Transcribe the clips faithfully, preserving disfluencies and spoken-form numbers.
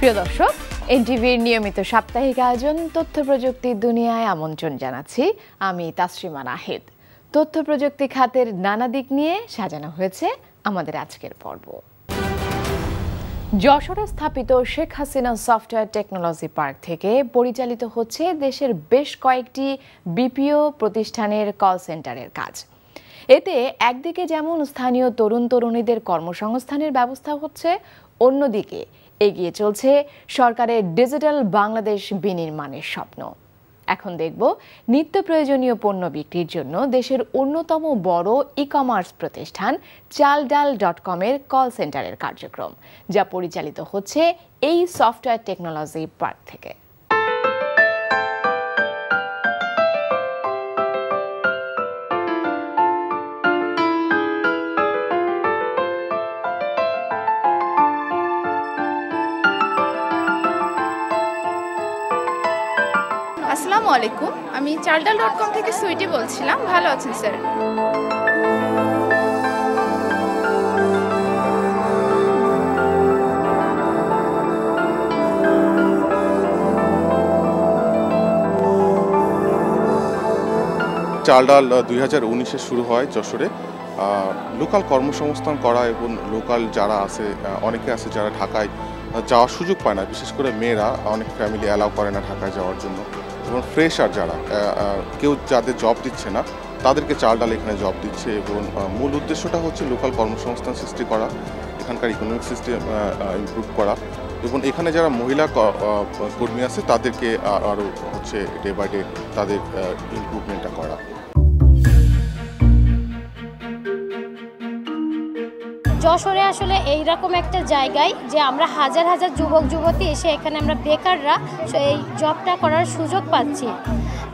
প্রিয় দর্শক, এনটিভির নিয়মিত সাপ্তাহিক আয়োজন তথ্য প্রযুক্তির দুনিয়ায় আমন্ত্রণ জানাচ্ছি। আমি তাসরিমা নাহিদ। তথ্য প্রযুক্তি খাতের নানা দিক নিয়ে সাজানো হয়েছে আমাদের আজকের পর্ব। যশোরে স্থাপিত Sheikh Hasina software technology park থেকে পরিচালিত হচ্ছে দেশের বেশ কয়েকটি বিপিও প্রতিষ্ঠানের কল সেন্টারের কাজ। এতে একদিকে যেমন স্থানীয় তরুণ তরুণীদের কর্মসংস্থানের ব্যবস্থা হচ্ছে, অন্যদিকে এগিয়ে চলছে সরকারের ডিজিটাল বাংলাদেশ বিনির্মাণের স্বপ্ন। এখন দেখব নিত্য প্রয়োজনীয় পণ্য বিক্রির জন্য দেশের অন্যতম বড় ই কমার্স প্রতিষ্ঠান চালডাল ডট কম এর কল সেন্টারের কার্যক্রম, যা পরিচালিত হচ্ছে এই সফটওয়্যার টেকনোলজি পার্ক থেকে। আসসালামু আলাইকুম, আমি চালডাল ডট কম থেকে সুইটি বলছিলাম। ভালো আছেন স্যার? চালডাল দুই হাজার উনিশে শুরু হয় যশোরে। লোকাল কর্মসংস্থান করা এবং লোকাল যারা আছে, অনেকে আছে যারা ঢাকায় যাওয়ার সুযোগ পায় না, বিশেষ করে মেয়েরা, অনেক ফ্যামিলি অ্যালাউ করে না ঢাকায় যাওয়ার জন্য, এবং ফ্রেশার যারা, কেউ যাদের জব দিচ্ছে না তাদেরকে চালডাল এখানে জব দিচ্ছে। এবং মূল উদ্দেশ্যটা হচ্ছে লোকাল কর্মসংস্থান সৃষ্টি করা, এখানকার ইকোনমিক সিস্টেম ইমপ্রুভ করা, এবং এখানে যারা মহিলা কর্মী আছে তাদেরকে আরও হচ্ছে ডে বাই ডে তাদের ইমপ্রুভমেন্টটা করা। যশোরে আসলে এইরকম একটা জায়গায় যে আমরা হাজার হাজার যুবক যুবতী এসে এখানে আমরা বেকাররা এই জবটা করার সুযোগ পাচ্ছি।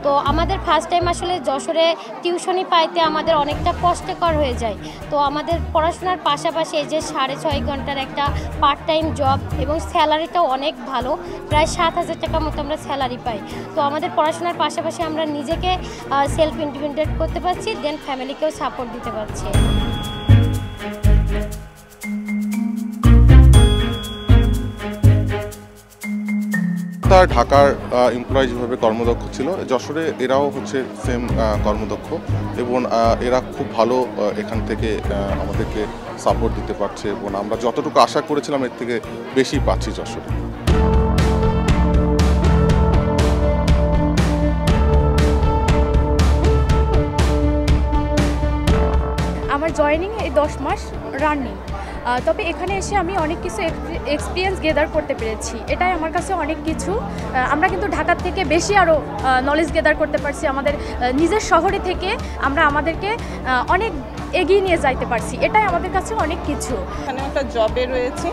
তো আমাদের ফার্স্ট টাইম আসলে যশোরে টিউশনি পাইতে আমাদের অনেকটা কষ্টকর হয়ে যায়। তো আমাদের পড়াশোনার পাশাপাশি এই যে সাড়ে ছয় ঘন্টার একটা পার্ট টাইম জব, এবং স্যালারিটাও অনেক ভালো, প্রায় সাত হাজার টাকা মতো আমরা স্যালারি পাই। তো আমাদের পড়াশোনার পাশাপাশি আমরা নিজেকে সেলফ ইন্ডিপেন্ডেন্ট করতে পারছি, দেন ফ্যামিলিকেও সাপোর্ট দিতে পারছি। ঢাকার এমপ্লয়ি যেভাবে কর্মদক্ষ ছিল, যশোরে এরাও হচ্ছে সেম কর্মদক্ষ, এবং এরা খুব ভালো এখান থেকে আমাদেরকে সাপোর্ট দিতে পারছে, এবং আমরা যতটুকু আশা করেছিলাম এর থেকে বেশি পাচ্ছি যশোরে। আমার জয়েনিং এই দশ মাস রানিং, তবে এখানে এসে আমি অনেক কিছু এক্সপিরিয়েন্স গেদার করতে পেরেছি, এটাই আমার কাছে অনেক কিছু। আমরা কিন্তু ঢাকার থেকে বেশি আরও নলেজ গেদার করতে পারছি, আমাদের নিজের শহরে থেকে আমরা আমাদেরকে অনেক এগিয়ে নিয়ে যাইতে পারছি, এটাই আমাদের কাছে অনেক কিছু। এখানে একটা জবে রয়েছে,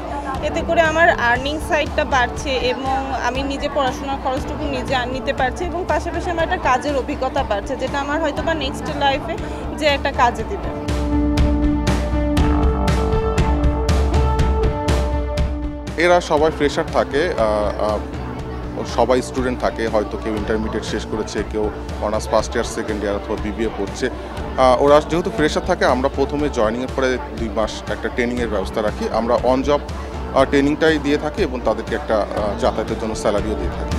এতে করে আমার আর্নিং সাইডটা বাড়ছে, এবং আমি নিজে পড়াশোনার খরচটুকু নিজে নিতে পারছি, এবং পাশাপাশি আমার একটা কাজের অভিজ্ঞতা বাড়ছে, যেটা আমার হয়তো বা নেক্সট লাইফে যে একটা কাজে দেবে। এরা সবাই ফ্রেশার থাকে, সবাই স্টুডেন্ট থাকে, হয়তো কেউ ইন্টারমিডিয়েট শেষ করেছে, কেউ honours first year second year অথবা বিবিএ পড়ছে। ওরা যেহেতু ফ্রেশার থাকে, আমরা প্রথমে জয়েনিংয়ের পরে দুই মাস একটা ট্রেনিংয়ের ব্যবস্থা রাখি, আমরা অন জব ট্রেনিংটাই দিয়ে থাকি, এবং তাদেরকে একটা যাতায়াতের জন্য স্যালারিও দিয়ে থাকি।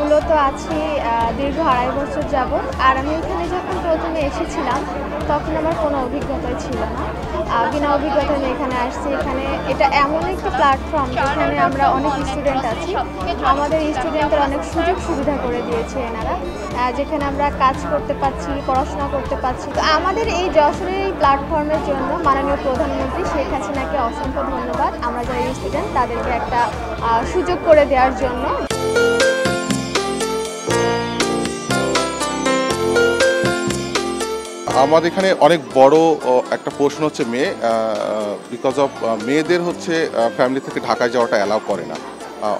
মূলত আছি দীর্ঘ আড়াই বছর যাবত। আর আমি এখানে যখন প্রথমে এসেছিলাম তখন আমার কোনো অভিজ্ঞতাই ছিল না, বিনা অভিজ্ঞতা আমি এখানে আসছি। এখানে এটা এমন একটা প্ল্যাটফর্ম যেখানে আমরা অনেক স্টুডেন্ট আছি, আমাদের স্টুডেন্টদের অনেক সুযোগ সুবিধা করে দিয়েছে এনারা, যেখানে আমরা কাজ করতে পারছি, পড়াশোনা করতে পারছি। তো আমাদের এই যশোরের এই প্ল্যাটফর্মের জন্য মাননীয় প্রধানমন্ত্রী শেখ হাসিনাকে অসংখ্য ধন্যবাদ, আমরা যারা স্টুডেন্ট তাদেরকে একটা সুযোগ করে দেওয়ার জন্য। আমাদের এখানে অনেক বড় একটা পোর্শন হচ্ছে মেয়ে, বিকজ অফ মেয়েদের হচ্ছে ফ্যামিলি থেকে ঢাকায় যাওয়াটা অ্যালাউ করে না,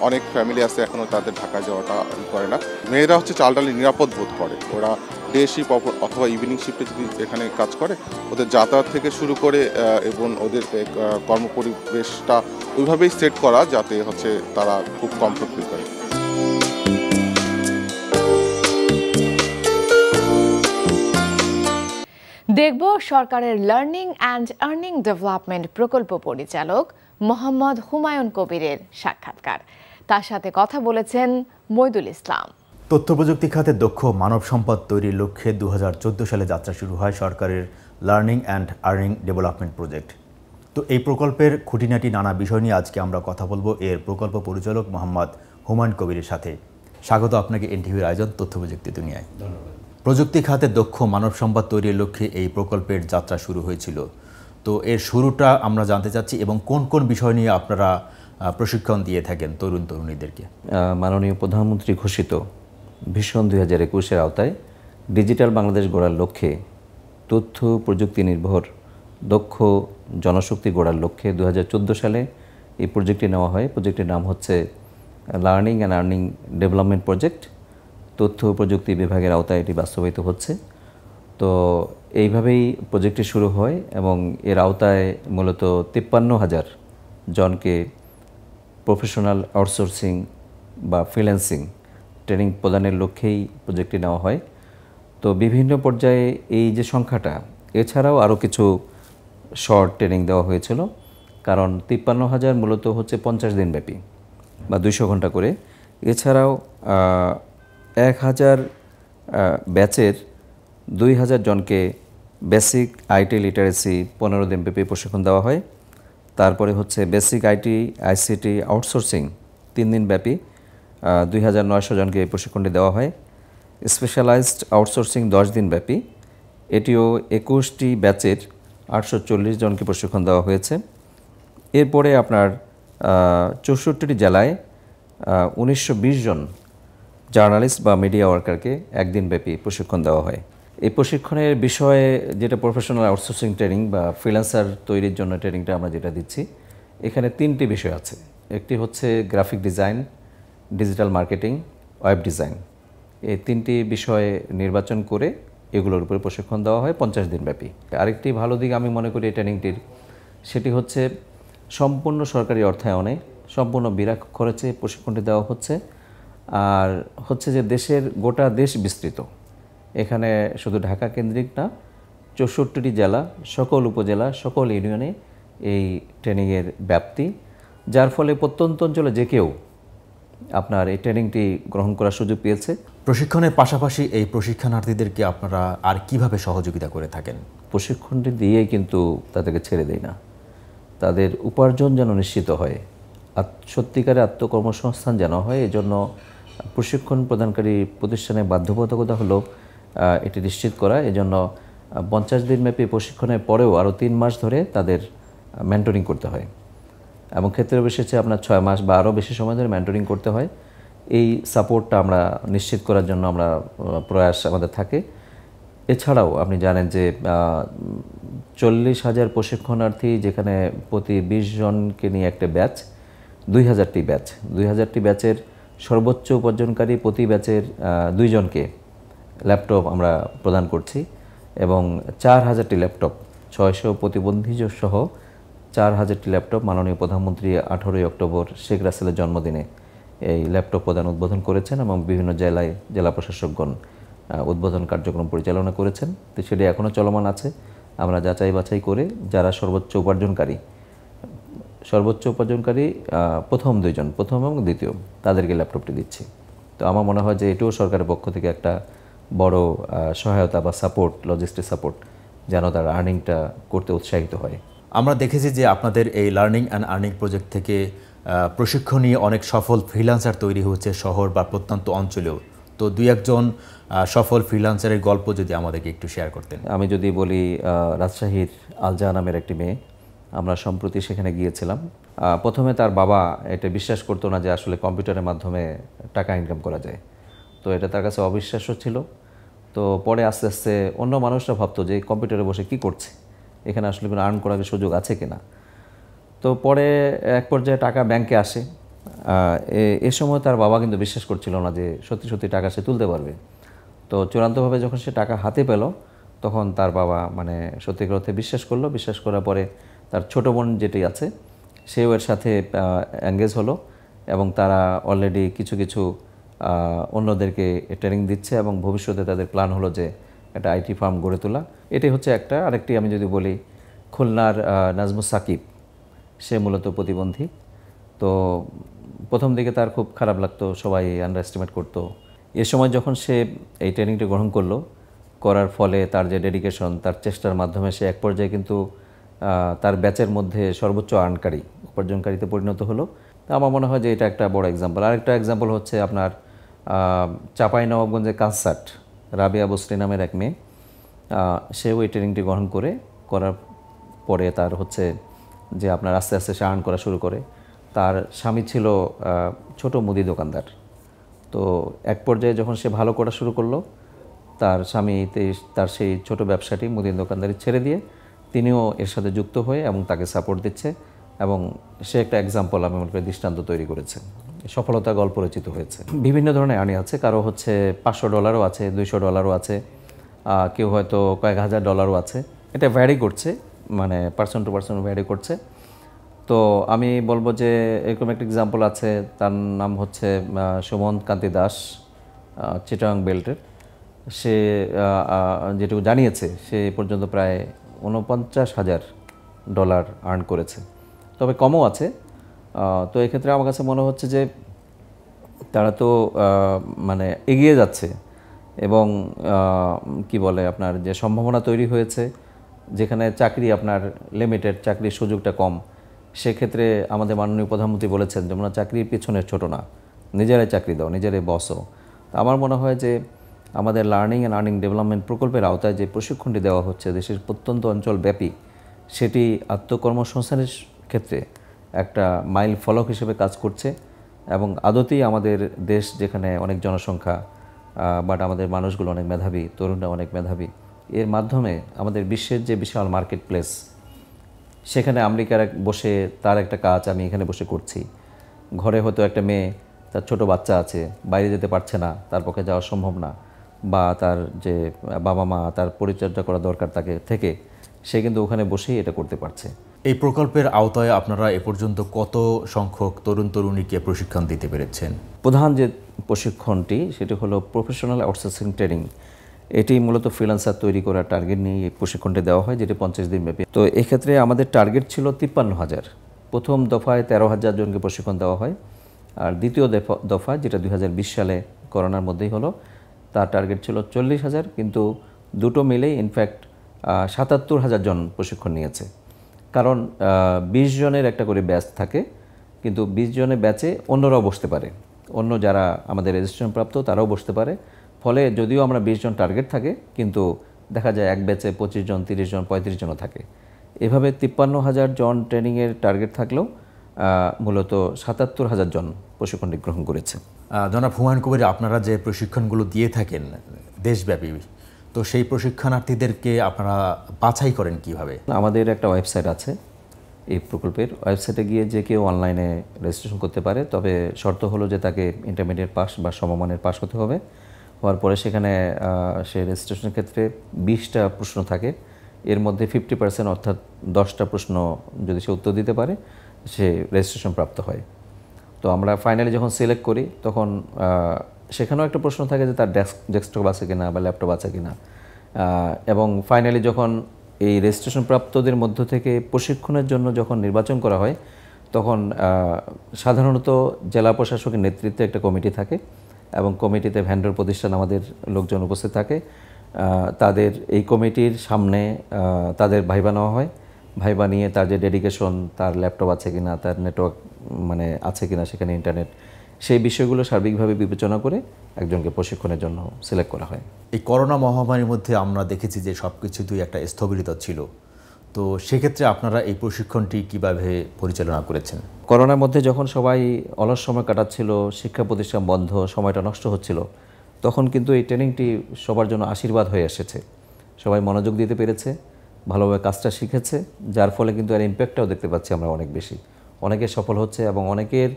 অনেক ফ্যামিলি আছে এখনও তাদের ঢাকায় যাওয়াটা করে না। মেয়েরা হচ্ছে চালডালে নিরাপদ বোধ করে, ওরা ডে শিফট অথবা ইভিনিং শিফটে যদি এখানে কাজ করে, ওদের যাতায়াত থেকে শুরু করে এবং ওদের কর্মপরিবেশটা ওইভাবেই সেট করা যাতে হচ্ছে তারা খুব কমফোর্ট ফিল করে। দেখব সরকারের লার্নিং অ্যান্ড আর্নিং ডেভেলপমেন্ট প্রকল্প পরিচালক মোহাম্মদ হুমায়ুন কবিরের সাক্ষাৎকার। তার সাথে কথা বলেছেন মৈদুল ইসলাম। তথ্য প্রযুক্তি খাতে দক্ষ মানব সম্পদ তৈরির লক্ষ্যে দু হাজার চোদ্দো সালে যাত্রা শুরু হয় সরকারের learning and earning development project. তো এই প্রকল্পের খুঁটিনাটি নানা বিষয় নিয়ে আজকে আমরা কথা বলবো এর প্রকল্প পরিচালক মোহাম্মদ হুমায়ুন কবিরের সাথে। স্বাগত আপনাকে এনটিভির আয়োজন তথ্য প্রযুক্তি দুনিয়ায়। ধন্যবাদ। প্রযুক্তি খাতে দক্ষ মানব সম্পদ তৈরির লক্ষ্যে এই প্রকল্পের যাত্রা শুরু হয়েছিল, তো এর শুরুটা আমরা জানতে চাচ্ছি এবং কোন কোন বিষয় নিয়ে আপনারা প্রশিক্ষণ দিয়ে থাকেন তরুণ তরুণীদেরকে। মাননীয় প্রধানমন্ত্রী ঘোষিত ভিশন দুই হাজার একুশের আওতায় ডিজিটাল বাংলাদেশ গড়ার লক্ষ্যে তথ্য প্রযুক্তি নির্ভর দক্ষ জনশক্তি গড়ার লক্ষ্যে দু হাজার চোদ্দো সালে এই প্রজেক্টটি নেওয়া হয়। প্রজেক্টের নাম হচ্ছে learning and earning development project. তথ্য প্রযুক্তি বিভাগের আওতায় এটি বাস্তবায়িত হচ্ছে। তো এইভাবেই প্রজেক্টটি শুরু হয় এবং এর আওতায় মূলত তিপ্পান্ন হাজার জনকে প্রফেশনাল আউটসোর্সিং বা ফ্রিল্যান্সিং ট্রেনিং প্রদানের লক্ষ্যেই প্রজেক্টটি নেওয়া হয়। তো বিভিন্ন পর্যায়ে এই যে সংখ্যাটা, এছাড়াও আরও কিছু শর্ট ট্রেনিং দেওয়া হয়েছিল, কারণ তিপ্পান্ন হাজার মূলত হচ্ছে পঞ্চাশ দিনব্যাপী বা দুইশো ঘন্টা করে। এছাড়াও এক হাজার ব্যাচের দুই হাজার জনকে বেসিক আইটি লিটারেসি পনেরো দিনব্যাপী প্রশিক্ষণ দেওয়া হয়। তারপরে হচ্ছে বেসিক আইটি আইসিটি আউটসোর্সিং তিন দিনব্যাপী দুই হাজার নয়শো জনকে এই প্রশিক্ষণটি দেওয়া হয়। স্পেশালাইজড আউটসোর্সিং দশ দিনব্যাপী, এটিও একুশটি ব্যাচের আটশো চল্লিশ জনকে প্রশিক্ষণ দেওয়া হয়েছে। এরপরে আপনার চৌষট্টিটি জেলায় উনিশশো বিশ জন জার্নালিস্ট বা মিডিয়া ওয়ার্কারকে একদিনব্যাপী প্রশিক্ষণ দেওয়া হয়। এই প্রশিক্ষণের বিষয়ে যেটা প্রফেশনাল আউটসোর্সিং ট্রেনিং বা ফ্রিল্যান্সার তৈরির জন্য ট্রেনিংটা আমরা যেটা দিচ্ছি, এখানে তিনটি বিষয় আছে। একটি হচ্ছে graphic design, digital marketing, web design, এই তিনটি বিষয়ে নির্বাচন করে এগুলোর উপরে প্রশিক্ষণ দেওয়া হয় পঞ্চাশ দিনব্যাপী। আরেকটি ভালো দিক আমি মনে করি এই ট্রেনিংটির, সেটি হচ্ছে সম্পূর্ণ সরকারি অর্থায়নে সম্পূর্ণ বিনা খরচে প্রশিক্ষণটি দেওয়া হচ্ছে। আর হচ্ছে যে দেশের গোটা দেশ বিস্তৃত, এখানে শুধু ঢাকা কেন্দ্রিক না, চৌষট্টিটি জেলা, সকল উপজেলা, সকল ইউনিয়নে এই ট্রেনিংয়ের ব্যাপ্তি, যার ফলে প্রত্যন্ত অঞ্চলে যে কেউ আপনার এই ট্রেনিংটি গ্রহণ করার সুযোগ পেয়েছে। প্রশিক্ষণের পাশাপাশি এই প্রশিক্ষণার্থীদেরকে আপনারা আর কিভাবে সহযোগিতা করে থাকেন? প্রশিক্ষণটি দিয়েই কিন্তু তাদেরকে ছেড়ে দেয় না, তাদের উপার্জন যেন নিশ্চিত হয়, সত্যিকারে আত্মকর্মসংস্থান যেন হয়, এজন্য প্রশিক্ষণ প্রদানকারী প্রতিষ্ঠানের বাধ্যবাধকতা হলো এটি নিশ্চিত করা। এজন্য পঞ্চাশ দিনব্যাপী প্রশিক্ষণের পরেও আরও তিন মাস ধরে তাদের মেন্টরিং করতে হয় এবং ক্ষেত্রে বিশেষে আপনার ছয় মাস বা আরও বেশি সময় ধরে মেন্টরিং করতে হয়। এই সাপোর্টটা আমরা নিশ্চিত করার জন্য আমরা প্রয়াস আমাদের থাকে। এছাড়াও আপনি জানেন যে চল্লিশ হাজার প্রশিক্ষণার্থী, যেখানে প্রতি বিশ জনকে নিয়ে একটা ব্যাচ, দুই হাজারটি ব্যাচ, দুই হাজারটি ব্যাচের সর্বোচ্চ উপার্জনকারী প্রতি ব্যাচের দুইজনকে ল্যাপটপ আমরা প্রদান করছি এবং চার হাজারটি ল্যাপটপ, ছয়শো প্রতিবন্ধী সহ চার হাজারটি ল্যাপটপ মাননীয় প্রধানমন্ত্রী আঠারোই অক্টোবর শেখ রাসেলের জন্মদিনে এই ল্যাপটপ প্রদান উদ্বোধন করেছেন এবং বিভিন্ন জেলায় জেলা প্রশাসকগণ উদ্বোধন কার্যক্রম পরিচালনা করেছেন। তো সেটি এখনও চলমান আছে। আমরা যাচাই বাছাই করে যারা সর্বোচ্চ উপার্জনকারী সর্বোচ্চ উপার্জনকারী প্রথম দুইজন, প্রথম এবং দ্বিতীয়, তাদেরকে ল্যাপটপটি দিচ্ছি। তো আমার মনে হয় যে এটিও সরকারের পক্ষ থেকে একটা বড় সহায়তা বা সাপোর্ট, লজিস্টিক সাপোর্ট, যেন তার আর্নিংটা করতে উৎসাহিত হয়। আমরা দেখেছি যে আপনাদের এই লার্নিং অ্যান্ড আর্নিং প্রজেক্ট থেকে প্রশিক্ষণ নিয়ে অনেক সফল ফ্রিল্যান্সার তৈরি হচ্ছে শহর বা প্রত্যন্ত অঞ্চলেও। তো দুই একজন সফল ফ্রিল্যান্সারের গল্প যদি আমাদেরকে একটু শেয়ার করতেন। আমি যদি বলি, রাজশাহীর আলজা নামের একটি মেয়ে, আমরা সম্প্রতি সেখানে গিয়েছিলাম। প্রথমে তার বাবা এটা বিশ্বাস করতো না যে আসলে কম্পিউটারের মাধ্যমে টাকা ইনকাম করা যায়, তো এটা তার কাছে অবিশ্বাস্য ছিল। তো পরে আস্তে আস্তে অন্য মানুষরা ভাবতো যে কম্পিউটারে বসে কি করছে, এখানে আসলে কোনো আর্ন করার সুযোগ আছে কি না। তো পরে এক পর্যায়ে টাকা ব্যাংকে আসে। এ সময় তার বাবা কিন্তু বিশ্বাস করছিল না যে সত্যি সত্যি টাকা সে তুলতে পারবে। তো চূড়ান্তভাবে যখন সে টাকা হাতে পেল, তখন তার বাবা মানে সত্যিকার অর্থে বিশ্বাস করলো। বিশ্বাস করার পরে তার ছোটো বোন যেটি আছে, সেও এর সাথে এঙ্গেজ হলো এবং তারা অলরেডি কিছু কিছু অন্যদেরকে ট্রেনিং দিচ্ছে এবং ভবিষ্যতে তাদের প্ল্যান হলো যে একটা আইটি ফার্ম গড়ে তোলা, এটাই হচ্ছে একটা। আরেকটি আমি যদি বলি, খুলনার নাজমুস সাকিব, সে মূলত প্রতিবন্ধী। তো প্রথম দিকে তার খুব খারাপ লাগতো, সবাই আন্ডার এস্টিমেট করতো। এ সময় যখন সে এই ট্রেনিংটা গ্রহণ করলো, করার ফলে তার যে ডেডিকেশন, তার চেষ্টার মাধ্যমে সে এক পর্যায়ে কিন্তু তার ব্যাচের মধ্যে সর্বোচ্চ আর্নকারী, উপার্জনকারীতে পরিণত হলো। তা আমার মনে হয় যে এটা একটা বড় এক্সাম্পল। আরেকটা এক্সাম্পল হচ্ছে আপনার চাঁপাইনবাবগঞ্জের কানসার্ট, রাবিয়া বসরি নামের এক মেয়ে, সেও এই ট্রেনিংটি গ্রহণ করে করার পরে তার হচ্ছে যে আপনার আস্তে আস্তে সে আর্ন করা শুরু করে। তার স্বামী ছিল ছোট মুদি দোকানদার। তো এক পর্যায়ে যখন সে ভালো করা শুরু করলো, তার স্বামী তার সেই ছোট ব্যবসাটি, মুদি দোকানদারি ছেড়ে দিয়ে তিনিও এর সাথে যুক্ত হয়ে এবং তাকে সাপোর্ট দিচ্ছে, এবং সে একটা এক্সাম্পল, আমি মনে করি দৃষ্টান্ত তৈরি করেছে, সফলতা গল্প রচিত হয়েছে। বিভিন্ন ধরনের আর্নি আছে, কারো হচ্ছে পাঁচশো ডলারও আছে, দুইশো ডলারও আছে, কেউ হয়তো কয়েক হাজার ডলারও আছে। এটা ভ্যারি করছে, মানে পার্সন টু পার্সন ভ্যারি করছে। তো আমি বলবো যে এরকম একটা এক্সাম্পল আছে, তার নাম হচ্ছে সুমন্ত কান্তি দাস, চিটাং বেল্টের। সে যেটুকু জানিয়েছে, সে পর্যন্ত প্রায় উনপঞ্চাশ হাজার ডলার আর্ন করেছে, তবে কমও আছে। তো এক্ষেত্রে আমার কাছে মনে হচ্ছে যে তারা তো মানে এগিয়ে যাচ্ছে, এবং কি বলে আপনার যে সম্ভাবনা তৈরি হয়েছে, যেখানে চাকরি আপনার লিমিটেড, চাকরির সুযোগটা কম, সেক্ষেত্রে আমাদের মাননীয় প্রধানমন্ত্রী বলেছেন যে আমরা চাকরির পিছনে ছোটো না, নিজেরাই চাকরি দাও, নিজেরাই বসও। আমার মনে হয় যে আমাদের লার্নিং অ্যান্ড আর্নিং ডেভেলপমেন্ট প্রকল্পের আওতায় যে প্রশিক্ষণটি দেওয়া হচ্ছে দেশের প্রত্যন্ত অঞ্চলব্যাপী, সেটি আত্মকর্মসংস্থানের ক্ষেত্রে একটা মাইল ফলক হিসেবে কাজ করছে, এবং আদতেই আমাদের দেশ, যেখানে অনেক জনসংখ্যা বাট আমাদের মানুষগুলো অনেক মেধাবী, তরুণরা অনেক মেধাবী, এর মাধ্যমে আমাদের বিশ্বের যে বিশাল মার্কেট প্লেস, সেখানে আমেরিকার এক বসে তার একটা কাজ আমি এখানে বসে করছি। ঘরে হয়তো একটা মেয়ে, তার ছোট বাচ্চা আছে, বাইরে যেতে পারছে না, তার পক্ষে যাওয়া সম্ভব না, বা তার যে বাবা মা, তার পরিচর্যা করা দরকার তাকে থেকে, সে কিন্তু ওখানে বসেই এটা করতে পারছে। এই প্রকল্পের আওতায় আপনারা এ পর্যন্ত কত সংখ্যক তরুণ তরুণীকে প্রশিক্ষণ দিতে পেরেছেন? প্রধান যে প্রশিক্ষণটি, সেটি হলো প্রফেশনাল আউটসোর্সিং ট্রেনিং। এটি মূলত ফ্রিল্যান্সার তৈরি করার টার্গেট নিয়ে এই প্রশিক্ষণটি দেওয়া হয়, যেটি পঞ্চাশ দিন ব্যাপী। তো এক্ষেত্রে আমাদের টার্গেট ছিল তিপ্পান্ন হাজার। প্রথম দফায় তেরো হাজার জনকে প্রশিক্ষণ দেওয়া হয়, আর দ্বিতীয় দফা, যেটা দুই হাজার বিশ সালে করোনার মধ্যেই হলো, তার টার্গেট ছিল চল্লিশ হাজার, কিন্তু দুটো মিলেই ইনফ্যাক্ট সাতাত্তর হাজার জন প্রশিক্ষণ নিয়েছে। কারণ বিশ জনের একটা করে ব্যাচ থাকে, কিন্তু বিশ জনের ব্যাচে অন্যরাও বসতে পারে, অন্য যারা আমাদের রেজিস্ট্রেশনপ্রাপ্ত তারাও বসতে পারে। ফলে যদিও আমরা বিশ জন টার্গেট থাকে, কিন্তু দেখা যায় এক ব্যাচে পঁচিশ জন, তিরিশ জন, পঁয়ত্রিশ জনও থাকে। এভাবে তিপ্পান্ন হাজার জন ট্রেনিংয়ের টার্গেট থাকলেও মূলত সাতাত্তর হাজার জন প্রশিক্ষণটি গ্রহণ করেছে। জনাব হুমায়ুন কবির, আপনারা যে প্রশিক্ষণগুলো দিয়ে থাকেন দেশব্যাপী, তো সেই প্রশিক্ষণার্থীদেরকে আপনারা বাছাই করেন কীভাবে? আমাদের একটা ওয়েবসাইট আছে এই প্রকল্পের। ওয়েবসাইটে গিয়ে যে কেউ অনলাইনে রেজিস্ট্রেশন করতে পারে, তবে শর্ত হলো যে তাকে ইন্টারমিডিয়েট পাস বা সমমানের পাস হতে হবে। হওয়ার পরে সেখানে সে রেজিস্ট্রেশনের ক্ষেত্রে বিশটা প্রশ্ন থাকে, এর মধ্যে ফিফটি পার্সেন্ট অর্থাৎ দশটা প্রশ্ন যদি সে উত্তর দিতে পারে, সে রেজিস্ট্রেশন প্রাপ্ত হয়। তো আমরা ফাইনালি যখন সিলেক্ট করি, তখন সেখানেও একটা প্রশ্ন থাকে যে তার ডেস্ক ডেস্কটপ আছে কিনা বা ল্যাপটপ আছে কিনা, এবং ফাইনালি যখন এই রেজিস্ট্রেশন প্রাপ্তদের মধ্য থেকে প্রশিক্ষণের জন্য যখন নির্বাচন করা হয়, তখন সাধারণত জেলা প্রশাসকের নেতৃত্বে একটা কমিটি থাকে, এবং কমিটিতে ভেন্ডর প্রতিষ্ঠান আমাদের লোকজন উপস্থিত থাকে। তাদের এই কমিটির সামনে তাদের ভাইবা নেওয়া হয়, ভাইবা নিয়ে তার যে ডেডিকেশন, তার ল্যাপটপ আছে কিনা, তার নেটওয়ার্ক মানে আছে কিনা সেখানে ইন্টারনেট, সেই বিষয়গুলো সার্বিকভাবে বিবেচনা করে একজনকে প্রশিক্ষণের জন্য সিলেক্ট করা হয়। এই করোনা মহামারীর মধ্যে আমরা দেখেছি যে সব কিছুতেই একটা স্থবিরতা ছিল, তো সেক্ষেত্রে আপনারা এই প্রশিক্ষণটি কীভাবে পরিচালনা করেছেন? করোনার মধ্যে যখন সবাই অলস সময় কাটাচ্ছিল, শিক্ষা প্রতিষ্ঠান বন্ধ, সময়টা নষ্ট হচ্ছিল, তখন কিন্তু এই ট্রেনিংটি সবার জন্য আশীর্বাদ হয়ে এসেছে। সবাই মনোযোগ দিতে পেরেছে, ভালোভাবে কাজটা শিখেছে, যার ফলে কিন্তু এর ইম্প্যাক্টটাও দেখতে পাচ্ছি আমরা অনেক বেশি। অনেকে সফল হচ্ছে এবং অনেকের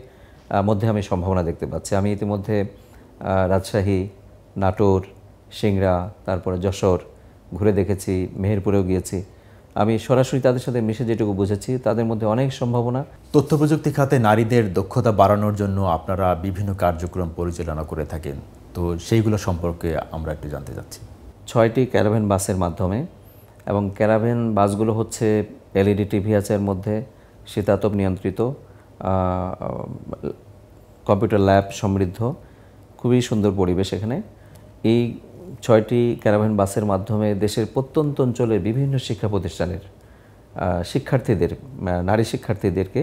মধ্যে আমি সম্ভাবনা দেখতে পাচ্ছি। আমি ইতিমধ্যে রাজশাহী, নাটোর, সিংড়া, তারপরে যশোর ঘুরে দেখেছি, মেহেরপুরেও গিয়েছি। আমি সরাসরি তাদের সাথে মিশে যেটুকু বুঝেছি, তাদের মধ্যে অনেক সম্ভাবনা। তথ্য প্রযুক্তি খাতে নারীদের দক্ষতা বাড়ানোর জন্য আপনারা বিভিন্ন কার্যক্রম পরিচালনা করে থাকেন, তো সেইগুলো সম্পর্কে আমরা একটু জানতে চাচ্ছি। ছয়টি ক্যারাভ্যান বাসের মাধ্যমে, এবং ক্যারাভ্যান বাসগুলো হচ্ছে এলইডি টিভি আছে এর মধ্যে, শীতাতপ নিয়ন্ত্রিত, কম্পিউটার ল্যাব সমৃদ্ধ, খুবই সুন্দর পরিবেশ এখানে। এই ছয়টি ক্যারাভ্যান বাসের মাধ্যমে দেশের প্রত্যন্ত অঞ্চলের বিভিন্ন শিক্ষা প্রতিষ্ঠানের শিক্ষার্থীদের, নারী শিক্ষার্থীদেরকে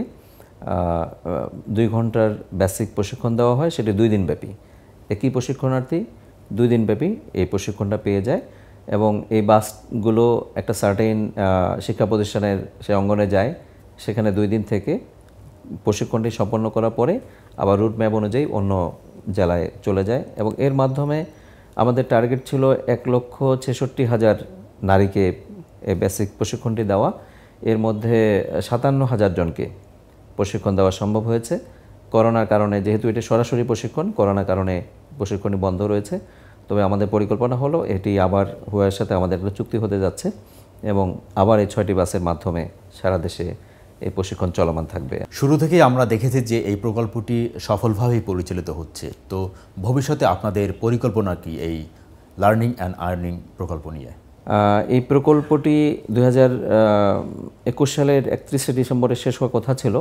দুই ঘন্টার বেসিক প্রশিক্ষণ দেওয়া হয়, সেটি দুই দিনব্যাপী। একই প্রশিক্ষণার্থী দুই দিনব্যাপী এই প্রশিক্ষণটা পেয়ে যায়, এবং এই বাসগুলো একটা সার্টেন শিক্ষা প্রতিষ্ঠানের সে অঙ্গনে যায়, সেখানে দুই দিন থেকে প্রশিক্ষণটি সম্পন্ন করার পরে আবার রুট ম্যাপ অনুযায়ী অন্য জেলায় চলে যায়। এবং এর মাধ্যমে আমাদের টার্গেট ছিল এক লক্ষ ছেষট্টি হাজার নারীকে এই বেসিক প্রশিক্ষণটি দেওয়া, এর মধ্যে সাতান্ন হাজার জনকে প্রশিক্ষণ দেওয়া সম্ভব হয়েছে। করোনার কারণে, যেহেতু এটি সরাসরি প্রশিক্ষণ, করোনার কারণে প্রশিক্ষণটি বন্ধ রয়েছে, তবে আমাদের পরিকল্পনা হলো এটি আবার হুয়ার সাথে আমাদের একটা চুক্তি হতে যাচ্ছে, এবং আবার এই ছয়টি বাসের মাধ্যমে সারা দেশে এই প্রশিক্ষণ চলমান থাকবে। শুরু থেকেই আমরা দেখেছি যে এই প্রকল্পটি সফলভাবেই পরিচালিত হচ্ছে, তো ভবিষ্যতে আপনাদের পরিকল্পনা কি এই লার্নিং অ্যান্ড আর্নিং প্রকল্প নিয়ে? এই প্রকল্পটি দুই হাজার একুশ সালের একত্রিশে ডিসেম্বরে শেষ হওয়ার কথা ছিল,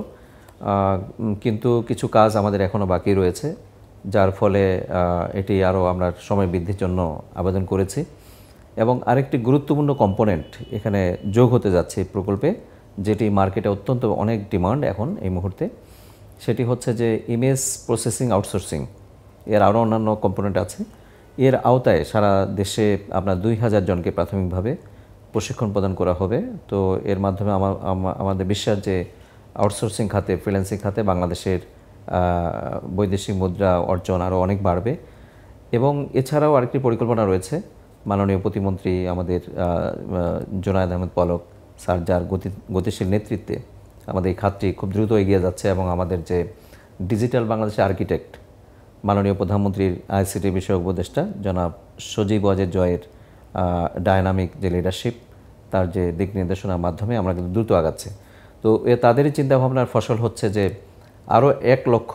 কিন্তু কিছু কাজ আমাদের এখনও বাকি রয়েছে, যার ফলে এটি আরও আমরা সময় বৃদ্ধির জন্য আবেদন করেছি। এবং আরেকটি গুরুত্বপূর্ণ কম্পোনেন্ট এখানে যোগ হতে যাচ্ছে এই প্রকল্পে, যেটি মার্কেটে অত্যন্ত অনেক ডিমান্ড এখন এই মুহূর্তে, সেটি হচ্ছে যে ইমেজ প্রসেসিং আউটসোর্সিং, এর আরও অন্যান্য কম্পোনেন্ট আছে। এর আওতায় সারা দেশে আপনার দুই হাজার জনকে প্রাথমিকভাবে প্রশিক্ষণ প্রদান করা হবে। তো এর মাধ্যমে আমার আমাদের বিশ্বাস যে আউটসোর্সিং খাতে, ফ্রিল্যান্সিং খাতে বাংলাদেশের বৈদেশিক মুদ্রা অর্জন আরও অনেক বাড়বে। এবং এছাড়াও আরেকটি পরিকল্পনা রয়েছে, মাননীয় প্রতিমন্ত্রী আমাদের জুনায়েদ আহমেদ পলক স্যার, যার গতি গতিশীল নেতৃত্বে আমাদের এই খাতটি খুব দ্রুত এগিয়ে যাচ্ছে, এবং আমাদের যে ডিজিটাল বাংলাদেশের আর্কিটেক্ট মাননীয় প্রধানমন্ত্রীর আইসিটি বিষয়ক উপদেষ্টা জনাব সজীব ওয়াজেদ জয়ের ডায়নামিক যে লিডারশিপ, তার যে দিক নির্দেশনার মাধ্যমে আমরা কিন্তু দ্রুত আগাচ্ছে। তো এ তাদেরই চিন্তাভাবনার ফসল হচ্ছে যে আরও এক লক্ষ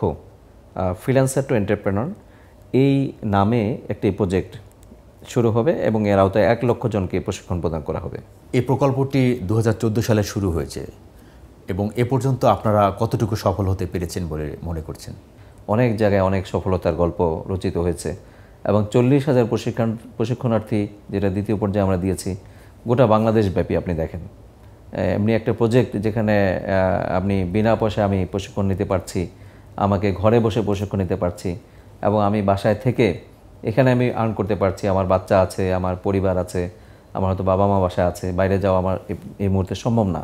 ফ্রিল্যান্সার টু এন্টারপ্রেনর এই নামে একটি প্রজেক্ট শুরু হবে, এবং এর আওতায় এক লক্ষ জনকে প্রশিক্ষণ প্রদান করা হবে। এই প্রকল্পটি দু হাজার চোদ্দো সালে শুরু হয়েছে, এবং এ পর্যন্ত আপনারা কতটুকু সফল হতে পেরেছেন বলে মনে করছেন? অনেক জায়গায় অনেক সফলতার গল্প রচিত হয়েছে, এবং চল্লিশ হাজার প্রশিক্ষণ প্রশিক্ষণার্থী, যেটা দ্বিতীয় পর্যায়ে আমরা দিয়েছি, গোটা বাংলাদেশ ব্যাপী আপনি দেখেন। এমনি একটা প্রজেক্ট যেখানে আপনি বিনা পয়সায় আমি প্রশিক্ষণ নিতে পারছি, আমাকে ঘরে বসে প্রশিক্ষণ নিতে পারছি, এবং আমি বাসায় থেকে এখানে আমি আর্ন করতে পারছি। আমার বাচ্চা আছে, আমার পরিবার আছে, আমার হয়তো বাবা মা বাসায় আছে, বাইরে যাওয়া আমার এই মুহূর্তে সম্ভব না,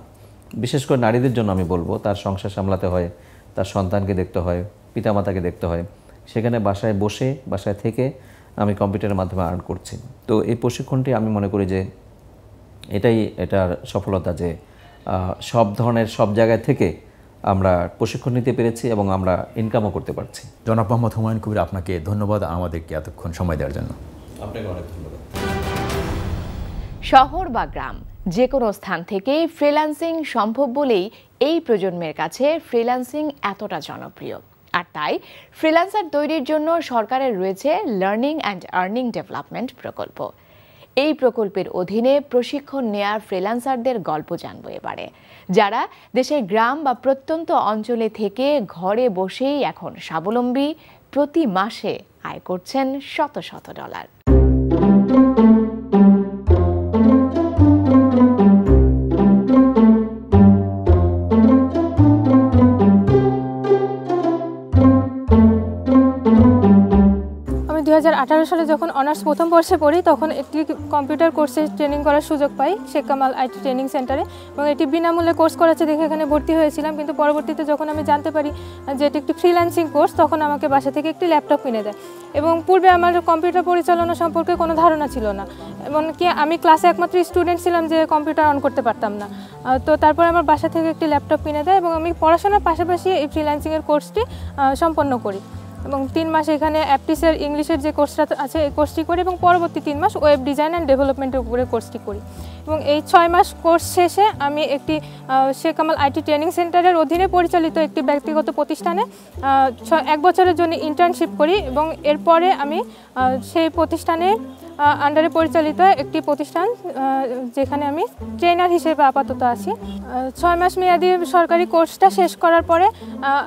বিশেষ করে নারীদের জন্য আমি বলবো। তার সংসার সামলাতে হয়, তার সন্তানকে দেখতে হয়, পিতামাতাকে দেখতে হয়, সেখানে বাসায় বসে, বাসায় থেকে আমি কম্পিউটারের মাধ্যমে আর্ন করছি। তো এই প্রশিক্ষণটি আমি মনে করি যে এটাই এটার সফলতা, যে সব ধরনের সব জায়গায় থেকে আমরা প্রশিক্ষণ নিতে পেরেছি, এবং আমরা ইনকামও করতে পারছি। জনাব মোহাম্মদ হুমায়ুন কবির, আপনাকে ধন্যবাদ আমাদেরকে এতক্ষণ সময় দেওয়ার জন্য। আপনাকে অনেক ধন্যবাদ। শহর বা গ্রাম, যে কোনো স্থান থেকেই ফ্রিল্যান্সিং সম্ভব বলেই এই প্রজন্মের কাছে ফ্রিল্যান্সিং এতটা জনপ্রিয়। আর তাই ফ্রিল্যান্সার তৈরির জন্য সরকারের রয়েছে লার্নিং অ্যান্ড আর্নিং ডেভেলপমেন্ট প্রকল্প। এই প্রকল্পের অধীনে প্রশিক্ষণ নেয়া ফ্রিল্যান্সারদের গল্প জানবো এবারে, যারা দেশের গ্রাম বা প্রত্যন্ত অঞ্চলে থেকে ঘরে বসেই এখন স্বাবলম্বী, প্রতি মাসে আয় করছেন শত শত ডলার। দুই হাজার আঠারো সালে যখন অনার্স প্রথম বর্ষে পড়ি, তখন একটি কম্পিউটার কোর্সে ট্রেনিং করার সুযোগ পাই শেখ কামাল আইটি ট্রেনিং সেন্টারে, এবং এটি বিনামূল্যে কোর্স করাচ্ছে দেখে এখানে ভর্তি হয়েছিলাম। কিন্তু পরবর্তীতে যখন আমি জানতে পারি যে এটি একটি ফ্রিল্যান্সিং কোর্স, তখন আমাকে বাসা থেকে একটি ল্যাপটপ কিনে দেয়, এবং পূর্বে আমার কম্পিউটার পরিচালনা সম্পর্কে কোনো ধারণা ছিল না, এমনকি আমি ক্লাসে একমাত্র স্টুডেন্ট ছিলাম যে কম্পিউটার অন করতে পারতাম না। তো তারপরে আমার বাসা থেকে একটি ল্যাপটপ কিনে দেয়, এবং আমি পড়াশোনার পাশাপাশি এই ফ্রিল্যান্সিংয়ের কোর্সটি সম্পন্ন করি, এবং তিন মাস এখানে অ্যাপটিসের ইংলিশের যে কোর্সটা আছে এই কোর্সটি করি, এবং পরবর্তী তিন মাস ওয়েব ডিজাইন অ্যান্ড ডেভেলপমেন্টের উপরে কোর্সটি করি। এবং এই ছয় মাস কোর্স শেষে আমি একটি শেখ কামাল আইটি ট্রেনিং সেন্টারের অধীনে পরিচালিত একটি ব্যক্তিগত প্রতিষ্ঠানে এক বছরের জন্য ইন্টার্নশিপ করি, এবং এরপরে আমি সেই প্রতিষ্ঠানে আন্ডারে পরিচালিত একটি প্রতিষ্ঠান, যেখানে আমি ট্রেনার হিসেবে আপাতত আছি। ছয় মাস মেয়াদি সরকারি কোর্সটা শেষ করার পরে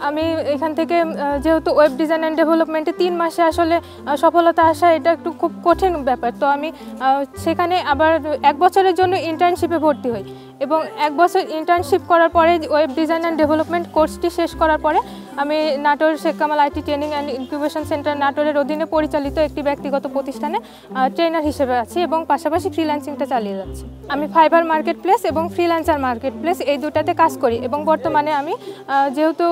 আমি এখান থেকে, যেহেতু ওয়েব ডিজাইন অ্যান্ড ডেভেলপমেন্টে তিন মাসে আসলে সফলতা আসা এটা একটু খুব কঠিন ব্যাপার, তো আমি সেখানে আবার এক বছরের জন্য ইন্টার্নশিপে ভর্তি হই এবং এক বছর ইন্টার্নশিপ করার পরে ওয়েব ডিজাইন অ্যান্ড ডেভেলপমেন্ট কোর্সটি শেষ করার পরে আমি Natore Sheikh Kamal IT training and incubation centre নাটোরের অধীনে পরিচালিত একটি ব্যক্তিগত প্রতিষ্ঠানে ট্রেনার হিসেবে আছি এবং পাশাপাশি ফ্রিল্যান্সিংটা চালিয়ে যাচ্ছি। আমি ফাইবার মার্কেট প্লেস এবং ফ্রিল্যান্সার মার্কেট প্লেস এই দুটাতে কাজ করি এবং বর্তমানে আমি যেহেতু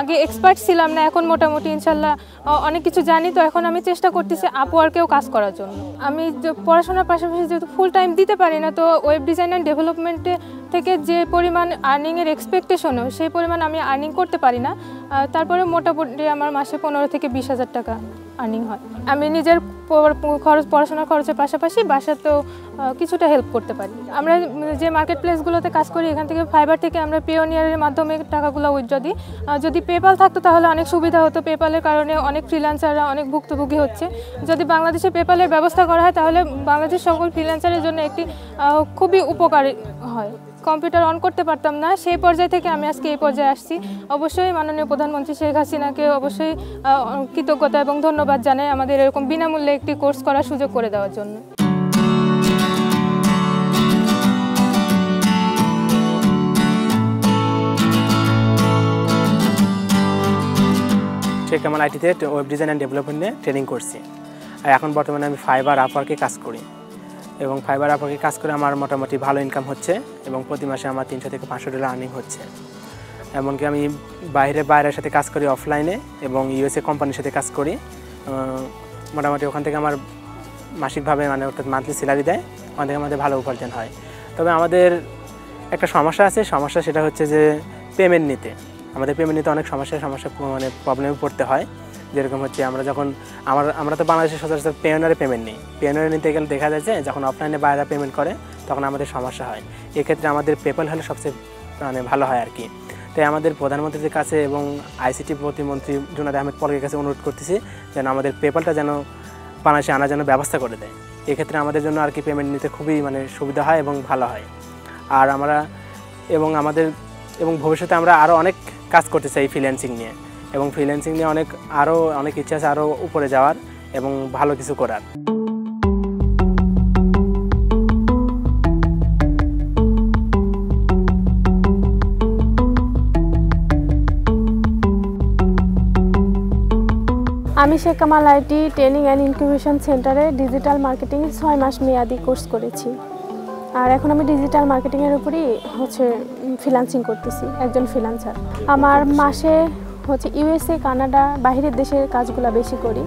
আগে এক্সপার্ট ছিলাম না, এখন মোটামুটি ইনশাল্লাহ অনেক কিছু জানি, তো এখন আমি চেষ্টা করতেছি আপওয়ার্কেও কাজ করার জন্য। আমি পড়াশোনার পাশাপাশি যেহেতু ফুল টাইম দিতে পারি না, তো ওয়েব ডিজাইন অ্যান্ড ডেভেলপমেন্টে থেকে যে পরিমাণ আর্নিংয়ের এক্সপেকটেশনও সেই পরিমাণ আমি আর্নিং করতে পারি না, তারপরে মোটামুটি আমার মাসে পনেরো থেকে বিশ হাজার টাকা আর্নিং হয়। আমি নিজের খরচ, পড়াশোনার খরচের পাশাপাশি বাসাতেও কিছুটা হেল্প করতে পারি। আমরা যে মার্কেট প্লেসগুলোতে কাজ করি এখান থেকে ফাইবার থেকে আমরা পিওনিয়ারের মাধ্যমে টাকাগুলো উইথড্র দিই। যদি পেপাল থাকতো তাহলে অনেক সুবিধা হতো, পেপালের কারণে অনেক ফ্রিল্যান্সাররা অনেক ভুক্তভোগী হচ্ছে। যদি বাংলাদেশে পেপালের ব্যবস্থা করা হয় তাহলে বাংলাদেশ সকল ফ্রিল্যান্সারের জন্য একটি খুবই উপকারী হয়। কম্পিউটার অন করতে পারতাম না, সেই পর্যায় থেকে আমি আজকে এই পর্যায়ে আসছি। অবশ্যই মাননীয় প্রধানমন্ত্রী শেখ হাসিনাকে অবশ্যই কৃতজ্ঞতা এবং ধন্যবাদ জানাই আমাদের এরকম বিনামূল্যে একটি কোর্স করার সুযোগ করে দেওয়ার জন্য। শেখ কামাল আইটিতে ওয়েব ডিজাইন অ্যান্ড ডেভেলপমেন্ট নিয়ে ট্রেনিং করছি, আর এখন বর্তমানে আমি ফাইবার আপওয়ার্কে কাজ করি এবং ফাইবার আপওয়ার্কে কাজ করে আমার মোটামুটি ভালো ইনকাম হচ্ছে এবং প্রতি মাসে আমার তিনশো থেকে পাঁচশো ডলার আর্নিং হচ্ছে। এমনকি আমি বাইরে বাইরের সাথে কাজ করি অফলাইনে এবং ইউএসএ কোম্পানির সাথে কাজ করি। মোটামুটি ওখান থেকে আমার মাসিকভাবে মানে অর্থাৎ মান্থলি স্যালারি দেয়, ওখান থেকে আমাদের ভালো উপার্জন হয়। তবে আমাদের একটা সমস্যা আছে, সমস্যা সেটা হচ্ছে যে পেমেন্ট নিতে, আমাদের পেমেন্ট নিতে অনেক সমস্যা সমস্যা মানে প্রবলেমে পড়তে হয়। যেরকম হচ্ছে আমরা যখন আমার আমরা তো বাংলাদেশের সচরাচর পেওনিয়ারে পেমেন্ট নিই, পেওনিয়ারে নিতে গেলে দেখা যায় যে যখন অফলাইনে বাইরে পেমেন্ট করে তখন আমাদের সমস্যা হয়। এক্ষেত্রে আমাদের পেপাল হলে সবচেয়ে মানে ভালো হয় আর কি। তাই আমাদের প্রধানমন্ত্রীর কাছে এবং আইসিটি প্রতিমন্ত্রী জুনায়েদ আহমেদ পলকের কাছে অনুরোধ করতেছি যেন আমাদের পেপালটা যেন বাংলাদেশে আনার জন্য ব্যবস্থা করে দেয়। এক্ষেত্রে আমাদের জন্য আর কি পেমেন্ট নিতে খুবই মানে সুবিধা হয় এবং ভালো হয়। আর আমরা এবং আমাদের এবং ভবিষ্যতে আমরা আরও অনেক কাজ করতে চাই ফ্রিল্যান্সিং নিয়ে এবং ফ্রিল্যান্সিং নিয়ে অনেক আরও অনেক ইচ্ছা আছে আরও উপরে যাওয়ার এবং ভালো কিছু করার। আমি Sheikh Kamal IT training and incubation সেন্টারে ডিজিটাল মার্কেটিং ছয় মাস মেয়াদি কোর্স করেছি, আর এখন আমি ডিজিটাল মার্কেটিংয়ের উপরই হচ্ছে ফ্রিল্যান্সিং করতেছি, একজন ফ্রিল্যান্সার। আমার মাসে হচ্ছে ইউএসএ, কানাডা, বাইরের দেশের কাজগুলো বেশি করি,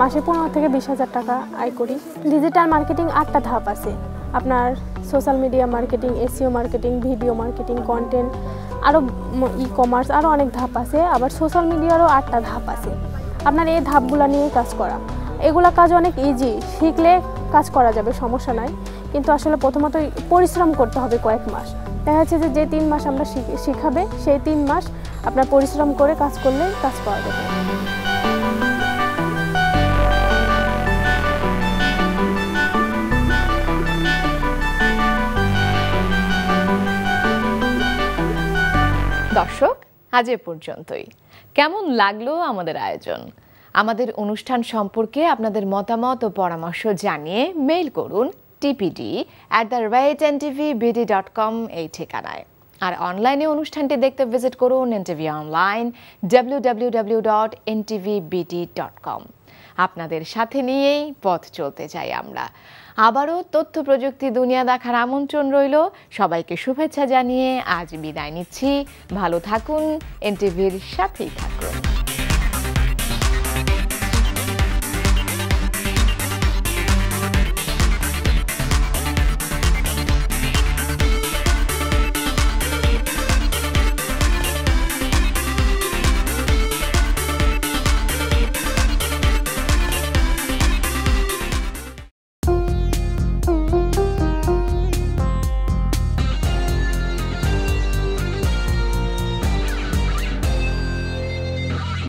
মাসে পনেরো থেকে বিশ হাজার টাকা আয় করি। ডিজিটাল মার্কেটিং আটটা ধাপ আছে, আপনার social media marketing, SEO marketing, video marketing, content, আরও ই কমার্স, আরও অনেক ধাপ আছে। আবার সোশ্যাল মিডিয়ারও আটটা ধাপ আছে, আপনার এই ধাপগুলো নিয়ে কাজ করা। এগুলো কাজ অনেক ইজি, শিখলে কাজ করা যাবে, সমস্যা নাই, কিন্তু আসলে প্রথমত পরিশ্রম করতে হবে কয়েক মাস। দেখা যাচ্ছে যে যে তিন মাস আমরা শিখাবে সেই তিন মাস আপনার পরিশ্রম করে কাজ করলে কাজ পাওয়া যাবে। দর্শক, আজ এ পর্যন্তই। কেমন লাগলো আমাদের আয়োজন? আমাদের অনুষ্ঠান সম্পর্কে আপনাদের মতামত ও পরামর্শ জানিয়ে মেইল করুন TPD at the rate N TV BD dot com এই ঠিকানায়। আর অনলাইনে অনুষ্ঠানটি দেখতে ভিজিট করুন NTV online W W W dot N TV BD dot com. আপনাদের সাথে নিয়েই পথ চলতে চাই আমরা। আবারও তথ্য প্রযুক্তি দুনিয়া দেখার আমন্ত্রণ রইল। সবাইকে শুভেচ্ছা জানিয়ে আজ বিদায় নিচ্ছি। ভালো থাকুন, এনটিভির সাথেই থাকুন।